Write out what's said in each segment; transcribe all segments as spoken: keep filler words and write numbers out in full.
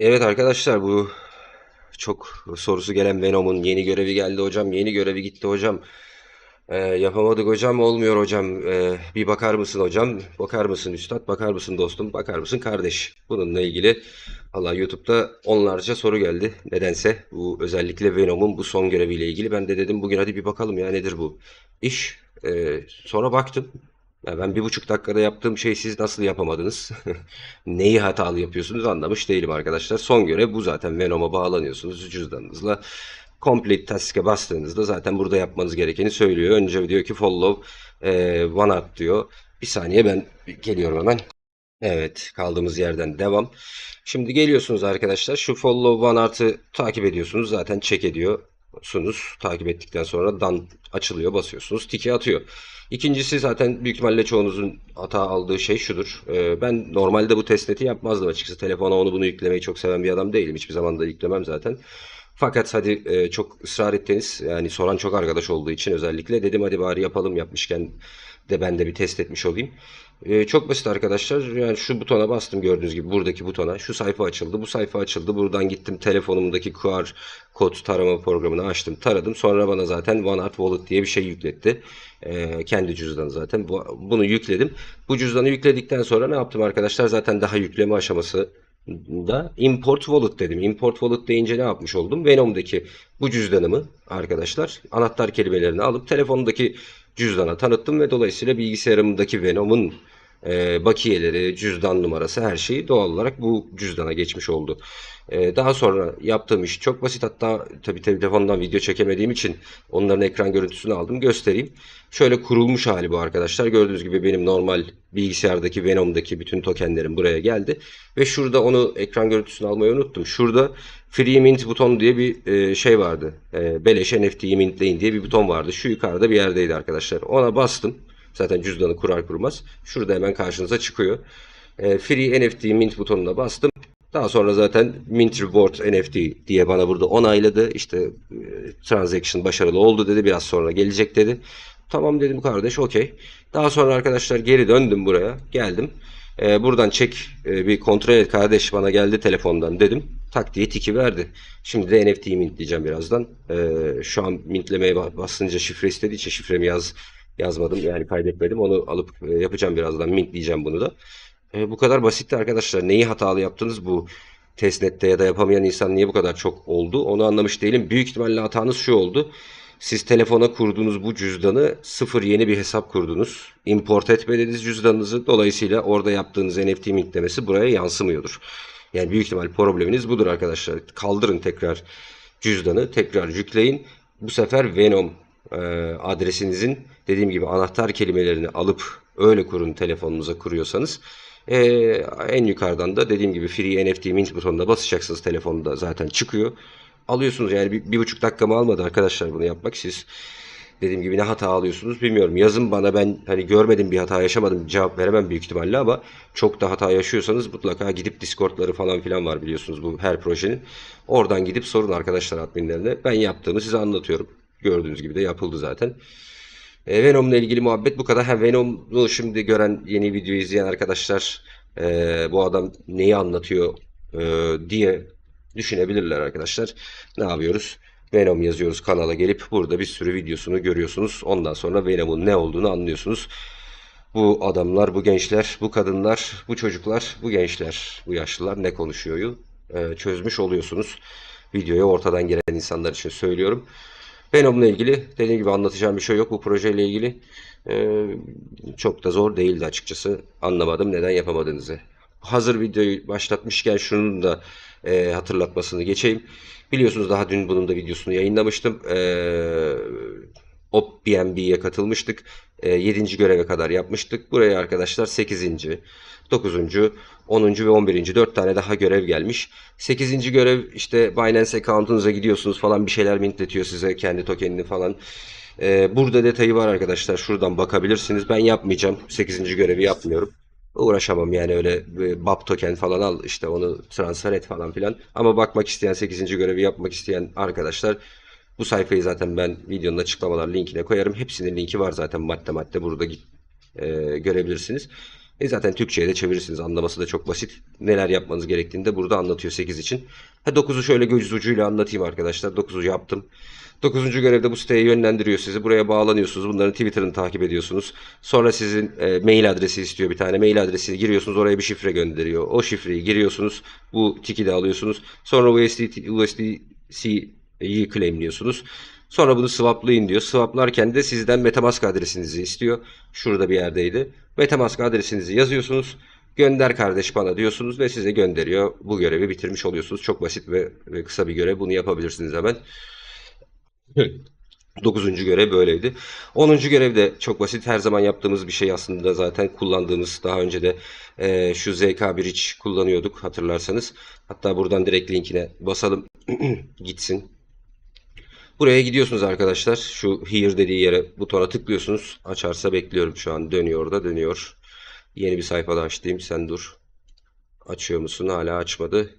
Evet arkadaşlar, bu çok sorusu gelen Venom'un yeni görevi geldi hocam, yeni görevi gitti hocam, ee, yapamadık hocam, olmuyor hocam, ee, bir bakar mısın hocam, bakar mısın üstad, bakar mısın dostum, bakar mısın kardeş? Bununla ilgili valla YouTube'da onlarca soru geldi nedense, bu özellikle Venom'un bu son göreviyle ilgili. Ben de dedim bugün hadi bir bakalım ya, nedir bu iş? Ee, sonra baktım. Ya ben bir buçuk dakikada yaptığım şeyi siz nasıl yapamadınız? Neyi hatalı yapıyorsunuz anlamış değilim arkadaşlar. Son görev bu zaten. Venom'a bağlanıyorsunuz cüzdanınızla. Complete task'e bastığınızda zaten burada yapmanız gerekeni söylüyor. Önce diyor ki follow e, one art diyor. Bir saniye, ben geliyorum hemen. Evet, kaldığımız yerden devam. Şimdi geliyorsunuz arkadaşlar. Şu follow one art'ı takip ediyorsunuz. Zaten check ediyor. Sunuz. Takip ettikten sonra dan açılıyor, basıyorsunuz, tiki atıyor. İkincisi zaten büyük ihtimalle çoğunuzun hata aldığı şey şudur. Ee, ben normalde bu testneti yapmazdım açıkçası. Telefona onu bunu yüklemeyi çok seven bir adam değilim. Hiçbir zaman da yüklemem zaten. Fakat hadi e, çok ısrar ettiniz. Yani soran çok arkadaş olduğu için özellikle dedim hadi bari yapalım, yapmışken de ben de bir test etmiş olayım. Ee, çok basit arkadaşlar. Yani şu butona bastım, gördüğünüz gibi buradaki butona. Şu sayfa açıldı, bu sayfa açıldı. Buradan gittim telefonumdaki Q R kod tarama programını açtım, taradım. Sonra bana zaten One Art Wallet diye bir şey yükletti. Ee, kendi cüzdanı zaten. Bu, bunu yükledim. Bu cüzdanı yükledikten sonra ne yaptım arkadaşlar? Zaten daha yükleme aşaması da import wallet dedim. Import wallet deyince ne yapmış oldum? Venom'daki bu cüzdanımı arkadaşlar anahtar kelimelerini alıp telefondaki cüzdana tanıttım ve dolayısıyla bilgisayarımdaki Venom'un e, bakiyeleri, cüzdan numarası, her şeyi doğal olarak bu cüzdana geçmiş oldu. E, daha sonra yaptığım iş çok basit. Hatta tabii telefondan video çekemediğim için onların ekran görüntüsünü aldım, göstereyim. Şöyle kurulmuş hali bu arkadaşlar. Gördüğünüz gibi benim normal bilgisayardaki Venom'daki bütün tokenlerim buraya geldi. Ve şurada onu ekran görüntüsünü almayı unuttum. Şurada Free Mint buton diye bir şey vardı. Beleş N F T'yi mintleyin diye bir buton vardı. Şu yukarıda bir yerdeydi arkadaşlar. Ona bastım. Zaten cüzdanı kurar kurmaz şurada hemen karşınıza çıkıyor. Free N F T Mint butonuna bastım. Daha sonra zaten Mint Reward N F T diye bana burada onayladı. İşte transaction başarılı oldu dedi. Biraz sonra gelecek dedi. Tamam dedim kardeş, okey. Daha sonra arkadaşlar geri döndüm buraya. Geldim. Ee, buradan çek e, bir kontrol et kardeş, bana geldi telefondan dedim. Tak diye tiki verdi. Şimdi de N F T'yi mintleyeceğim birazdan. Ee, şu an mintlemeye basınca şifre istediği için şifremi yaz yazmadım. Yani kaydetmedim. Onu alıp e, yapacağım birazdan. Mintleyeceğim bunu da. E, bu kadar basitti arkadaşlar. Neyi hatalı yaptınız bu testnette ya da yapamayan insan niye bu kadar çok oldu? Onu anlamış değilim. Büyük ihtimalle hatanız şu oldu. Siz telefona kurduğunuz bu cüzdanı sıfır yeni bir hesap kurdunuz. Import etmediniz cüzdanınızı. Dolayısıyla orada yaptığınız N F T linklemesi buraya yansımıyordur. Yani büyük ihtimal probleminiz budur arkadaşlar. Kaldırın tekrar cüzdanı. Tekrar yükleyin. Bu sefer Venom e, adresinizin dediğim gibi anahtar kelimelerini alıp öyle kurun, telefonunuza kuruyorsanız. E, en yukarıdan da dediğim gibi Free N F T Mint butonuna basacaksınız. Telefonda zaten çıkıyor. Alıyorsunuz. Yani bir, bir buçuk dakikamı almadı arkadaşlar bunu yapmak. Siz dediğim gibi ne hata alıyorsunuz bilmiyorum. Yazın bana, ben hani görmedim, bir hata yaşamadım, cevap veremem büyük ihtimalle, ama çok da hata yaşıyorsanız mutlaka gidip Discord'ları falan filan var biliyorsunuz bu her projenin. Oradan gidip sorun arkadaşlar adminlerine. Ben yaptığımı size anlatıyorum. Gördüğünüz gibi de yapıldı zaten. E, Venom'la ilgili muhabbet bu kadar. Ha, Venom'u şimdi gören, yeni videoyu izleyen arkadaşlar e, bu adam neyi anlatıyor e, diye düşünebilirler arkadaşlar. Ne yapıyoruz? Venom yazıyoruz kanala gelip. Burada bir sürü videosunu görüyorsunuz. Ondan sonra Venom'un ne olduğunu anlıyorsunuz. Bu adamlar, bu gençler, bu kadınlar, bu çocuklar, bu gençler, bu yaşlılar ne konuşuyor? Ee, çözmüş oluyorsunuz. Videoya ortadan giren insanlar için söylüyorum. Venom'la ilgili dediğim gibi anlatacağım bir şey yok. Bu projeyle ilgili ee, çok da zor değildi açıkçası. Anlamadım neden yapamadığınızı. Hazır videoyu başlatmışken şunun da e, hatırlatmasını geçeyim. Biliyorsunuz daha dün bunun da videosunu yayınlamıştım. E, opBNB'ye katılmıştık. E, yedinci göreve kadar yapmıştık. Buraya arkadaşlar sekizinci, dokuzuncu, onuncu ve on birinci dört tane daha görev gelmiş. sekizinci görev işte Binance account'unuza gidiyorsunuz falan, bir şeyler mintletiyor size, kendi tokenini falan. E, burada detayı var arkadaşlar. Şuradan bakabilirsiniz. Ben yapmayacağım. sekizinci görevi yapmıyorum. Uğraşamam yani, öyle bap token falan al işte onu transfer et falan filan. Ama bakmak isteyen, sekizinci görevi yapmak isteyen arkadaşlar, bu sayfayı zaten ben videonun açıklamalar linkine koyarım. Hepsinin linki var zaten madde madde, burada e, görebilirsiniz. E zaten Türkçe'ye de çevirirsiniz. Anlaması da çok basit. Neler yapmanız gerektiğini de burada anlatıyor sekiz için. Ha, dokuzu şöyle göz ucuyla anlatayım arkadaşlar. dokuzu yaptım. dokuzuncu görevde bu siteye yönlendiriyor sizi. Buraya bağlanıyorsunuz. Bunların Twitter'ını takip ediyorsunuz. Sonra sizin e, mail adresi istiyor bir tane. Mail adresini giriyorsunuz. Oraya bir şifre gönderiyor. O şifreyi giriyorsunuz. Bu tiki de alıyorsunuz. Sonra U S D C'yi claimliyorsunuz. Sonra bunu swaplayın diyor. Swaplarken de sizden Metamask adresinizi istiyor. Şurada bir yerdeydi. Metamask adresinizi yazıyorsunuz. Gönder kardeş bana diyorsunuz ve size gönderiyor. Bu görevi bitirmiş oluyorsunuz. Çok basit ve kısa bir görev. Bunu yapabilirsiniz hemen. dokuzuncu görev böyleydi. onuncu görev de çok basit. Her zaman yaptığımız bir şey aslında, zaten kullandığımız. Daha önce de e, şu Z K Bridge kullanıyorduk hatırlarsanız. Hatta buradan direkt linkine basalım. Gitsin. Buraya gidiyorsunuz arkadaşlar. Şu here dediği yere, butona tıklıyorsunuz. Açarsa bekliyorum şu an. Dönüyor da dönüyor. Yeni bir sayfada açtım. Sen dur. Açıyor musun? Hala açmadı.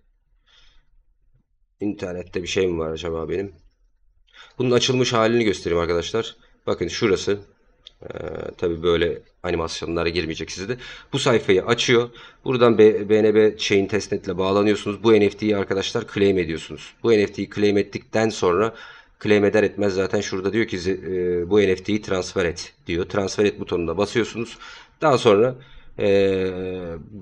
İnternette bir şey mi var acaba benim? Bunun açılmış halini göstereyim arkadaşlar. Bakın şurası. Ee, tabii böyle animasyonlara girmeyecek sizi de. Bu sayfayı açıyor. Buradan B N B Chain testnetle bağlanıyorsunuz. Bu N F T'yi arkadaşlar claim ediyorsunuz. Bu N F T'yi claim ettikten sonra claim eder etmez zaten şurada diyor ki e, bu N F T'yi transfer et diyor. Transfer et butonuna basıyorsunuz. Daha sonra e,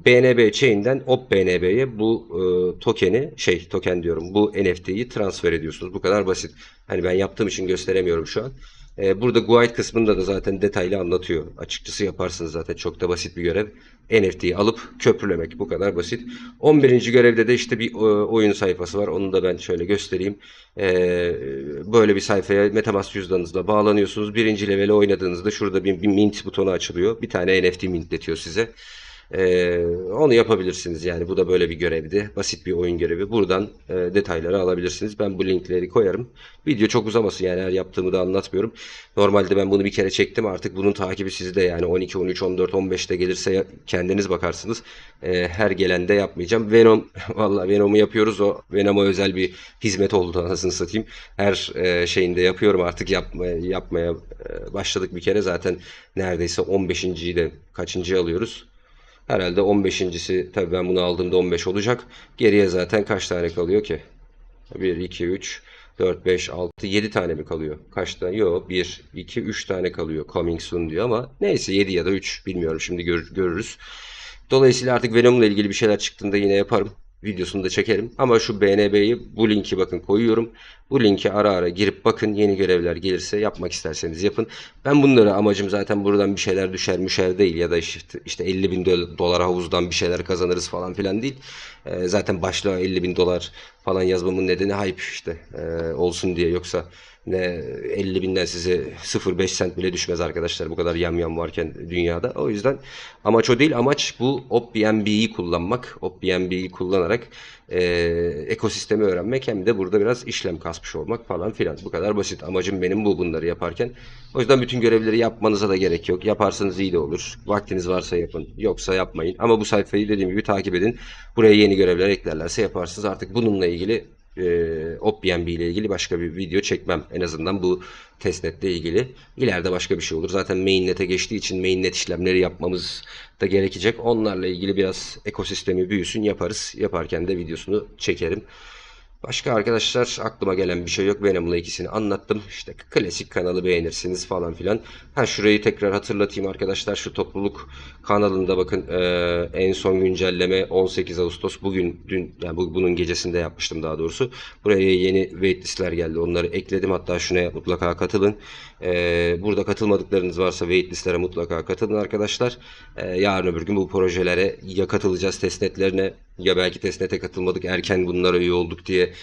B N B Chain'den opBNB'ye bu e, tokeni şey token diyorum bu N F T'yi transfer ediyorsunuz. Bu kadar basit. Hani ben yaptığım için gösteremiyorum şu an. E, burada guide kısmında da zaten detaylı anlatıyor. Açıkçası yaparsınız zaten, çok da basit bir görev. N F T'yi alıp köprülemek, bu kadar basit. on birinci görevde de işte bir oyun sayfası var. Onu da ben şöyle göstereyim. Böyle bir sayfaya Metamask cüzdanınızla bağlanıyorsunuz. Birinci level'e oynadığınızda şurada bir mint butonu açılıyor. Bir tane N F T mintletiyor size. Onu yapabilirsiniz yani. Bu da böyle bir görevdi. Basit bir oyun görevi. Buradan detayları alabilirsiniz. Ben bu linkleri koyarım. Video çok uzamasın yani, her yaptığımı da anlatmıyorum. Normalde ben bunu bir kere çektim. Artık bunun takibi sizde yani. on iki, on üç, on dört, on beşte gelirse kendiniz bakarsınız. Her gelende yapmayacağım. Venom, valla Venom'u yapıyoruz. O Venom'a özel bir hizmet oldu anasını satayım. Her şeyinde yapıyorum artık. Yapmaya, yapmaya başladık bir kere. Zaten neredeyse on beşinciyi de kaçıncı alıyoruz? Herhalde on beşincisi, tabii ben bunu aldığımda on beş olacak. Geriye zaten kaç tane kalıyor ki? bir, iki, üç, dört, beş, altı, yedi tane mi kalıyor? Kaç tane? Yok, bir, iki, üç tane kalıyor. Coming soon diyor ama neyse, yedi ya da üç bilmiyorum, şimdi gör, görürüz. Dolayısıyla artık Venom'la ilgili bir şeyler çıktığında yine yaparım. Videosunu da çekerim. Ama şu B N B'yi, bu linki bakın koyuyorum. Bu linki ara ara girip bakın. Yeni görevler gelirse yapmak isterseniz yapın. Ben bunları, amacım zaten buradan bir şeyler düşer müşer değil. Ya da işte, işte elli bin dolar havuzdan bir şeyler kazanırız falan filan değil. Ee, zaten başlığa elli bin dolar falan yazmamın nedeni hype işte. Ee, olsun diye, yoksa ne elli binden size sıfır virgül beş sent bile düşmez arkadaşlar. Bu kadar yamyam varken dünyada. O yüzden amaç o değil. Amaç bu opBNB'yi kullanmak. opBNB'yi kullanarak e, ekosistemi öğrenmek. Hem de burada biraz işlem kasmış olmak falan filan. Bu kadar basit. Amacım benim bu, bunları yaparken. O yüzden bütün görevleri yapmanıza da gerek yok. Yaparsanız iyi de olur. Vaktiniz varsa yapın. Yoksa yapmayın. Ama bu sayfayı dediğim gibi takip edin. Buraya yeni görevler eklerlerse yaparsınız. Artık bununla ilgili E, opBNB ile ilgili başka bir video çekmem. En azından bu testnetle ilgili. İleride başka bir şey olur. Zaten mainnet'e geçtiği için mainnet işlemleri yapmamız da gerekecek. Onlarla ilgili biraz ekosistemi büyüsün yaparız. Yaparken de videosunu çekerim. Başka arkadaşlar aklıma gelen bir şey yok. Venom'la ikisini anlattım. İşte klasik kanalı beğenirsiniz falan filan. Ha, şurayı tekrar hatırlatayım arkadaşlar. Şu topluluk kanalında bakın e, en son güncelleme on sekiz Ağustos. Bugün, dün yani bu, bunun gecesinde yapmıştım daha doğrusu. Buraya yeni waitlistler geldi. Onları ekledim. Hatta şuna mutlaka katılın. E, burada katılmadıklarınız varsa waitlistlere mutlaka katılın arkadaşlar. E, yarın öbür gün bu projelere ya katılacağız, testnetlerine, ya belki testnete katılmadık, erken bunlara üye olduk diye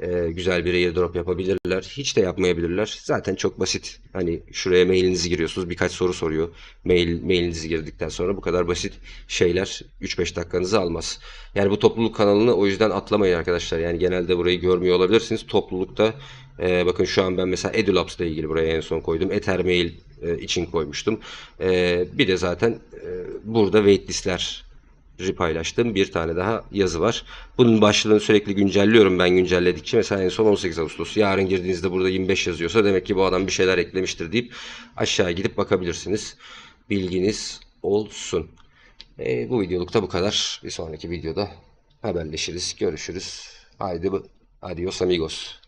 e, güzel bir airdrop yapabilirler. Hiç de yapmayabilirler. Zaten çok basit. Hani şuraya mailinizi giriyorsunuz. Birkaç soru soruyor. Mail, mailinizi girdikten sonra bu kadar basit şeyler üç beş dakikanızı almaz. Yani bu topluluk kanalını o yüzden atlamayın arkadaşlar. Yani genelde burayı görmüyor olabilirsiniz. Toplulukta e, bakın şu an ben mesela Edu Labs ile ilgili buraya en son koydum. Ether Mail e, için koymuştum. E, bir de zaten e, burada waitlistler paylaştığım bir tane daha yazı var. Bunun başlığını sürekli güncelliyorum ben, güncelledikçe. Mesela en son on sekiz Ağustos. Yarın girdiğinizde burada yirmi beş yazıyorsa demek ki bu adam bir şeyler eklemiştir deyip aşağı gidip bakabilirsiniz. Bilginiz olsun. E, bu videoluk da bu kadar. Bir sonraki videoda haberleşiriz, görüşürüz. Haydi, adios amigos.